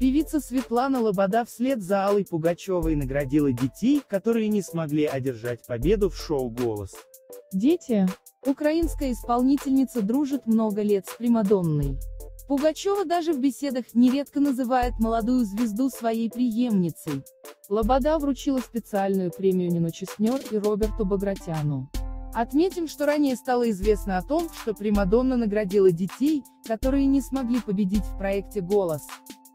Певица Светлана Лобода вслед за Аллой Пугачевой наградила детей, которые не смогли одержать победу в шоу «Голос. Дети». Украинская исполнительница дружит много лет с примадонной. Пугачева даже в беседах нередко называет молодую звезду своей преемницей. Лобода вручила специальную премию Нино Чеснер и Роберту Багратяну. Отметим, что ранее стало известно о том, что примадонна наградила детей, которые не смогли победить в проекте «Голос.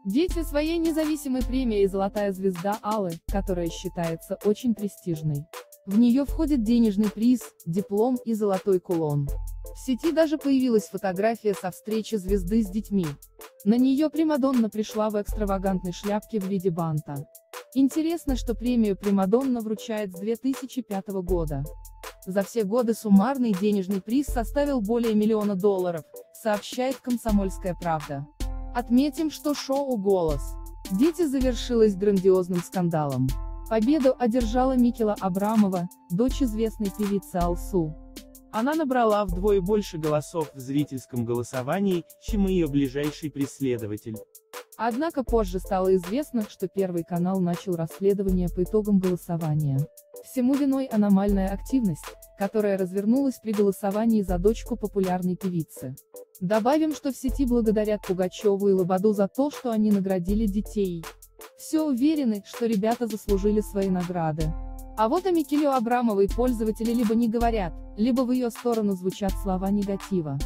Дети» своей независимой премией «Золотая звезда Аллы», которая считается очень престижной. В нее входит денежный приз, диплом и золотой кулон. В сети даже появилась фотография со встречи звезды с детьми. На нее примадонна пришла в экстравагантной шляпке в виде банта. Интересно, что премию примадонна вручает с 2005 года. За все годы суммарный денежный приз составил более $1 миллиона, сообщает «Комсомольская правда». Отметим, что шоу «Голос. Дети» завершилось грандиозным скандалом. Победу одержала Микелла Абрамова, дочь известной певицы Алсу. Она набрала вдвое больше голосов в зрительском голосовании, чем ее ближайший преследователь. Однако позже стало известно, что Первый канал начал расследование по итогам голосования. Всему виной аномальная активность, которая развернулась при голосовании за дочку популярной певицы. Добавим, что в сети благодарят Пугачеву и Лободу за то, что они наградили детей. Все уверены, что ребята заслужили свои награды. А вот о Микелле Абрамовой пользователи либо не говорят, либо в ее сторону звучат слова негатива.